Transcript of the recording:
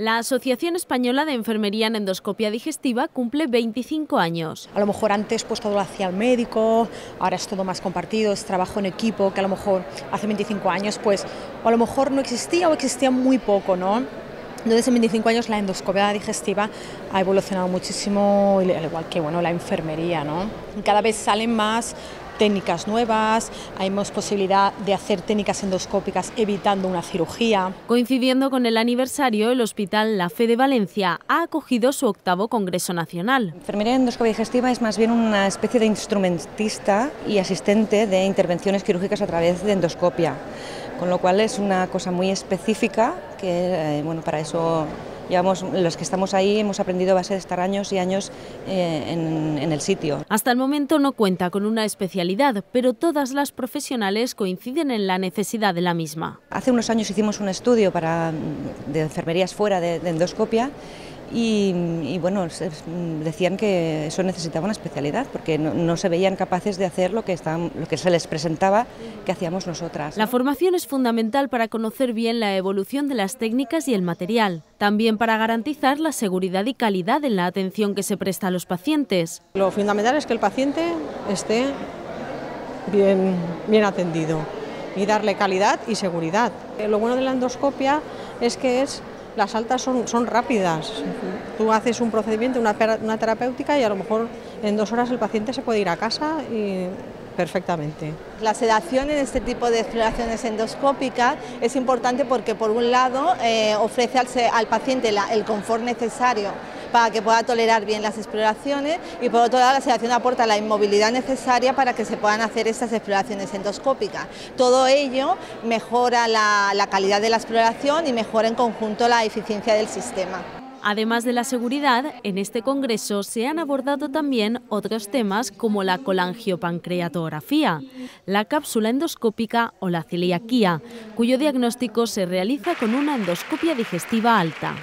La Asociación Española de Enfermería en Endoscopia Digestiva cumple 25 años. A lo mejor antes pues todo lo hacía el médico, ahora es todo más compartido, es trabajo en equipo, que a lo mejor hace 25 años pues a lo mejor no existía o existía muy poco, ¿no? Entonces en 25 años la endoscopia digestiva ha evolucionado muchísimo, al igual que bueno, la enfermería, ¿no? Cada vez salen más técnicas nuevas, hay más posibilidad de hacer técnicas endoscópicas evitando una cirugía. Coincidiendo con el aniversario, el Hospital La Fe de Valencia ha acogido su 8º Congreso Nacional. La enfermería endoscopia digestiva es más bien una especie de instrumentista y asistente de intervenciones quirúrgicas a través de endoscopia, con lo cual es una cosa muy específica que, bueno, para eso llevamos, los que estamos ahí hemos aprendido a base de estar años y años en el sitio. Hasta el momento no cuenta con una especialidad, pero todas las profesionales coinciden en la necesidad de la misma. Hace unos años hicimos un estudio de enfermerías fuera de endoscopia y bueno, decían que eso necesitaba una especialidad porque no se veían capaces de hacer lo que se les presentaba que hacíamos nosotras, ¿no? La formación es fundamental para conocer bien la evolución de las técnicas y el material, también para garantizar la seguridad y calidad en la atención que se presta a los pacientes. Lo fundamental es que el paciente esté bien atendido y darle calidad y seguridad. Lo bueno de la endoscopia es que las altas son rápidas. Tú haces un procedimiento, una terapéutica, y a lo mejor en 2 horas el paciente se puede ir a casa y perfectamente. La sedación en este tipo de exploraciones endoscópicas es importante porque por un lado ofrece al paciente el confort necesario para que pueda tolerar bien las exploraciones, y por otro lado la sedación aporta la inmovilidad necesaria para que se puedan hacer estas exploraciones endoscópicas. Todo ello mejora la calidad de la exploración y mejora en conjunto la eficiencia del sistema. Además de la seguridad, en este congreso se han abordado también otros temas como la colangiopancreatografía, la cápsula endoscópica o la celiaquía, cuyo diagnóstico se realiza con una endoscopia digestiva alta.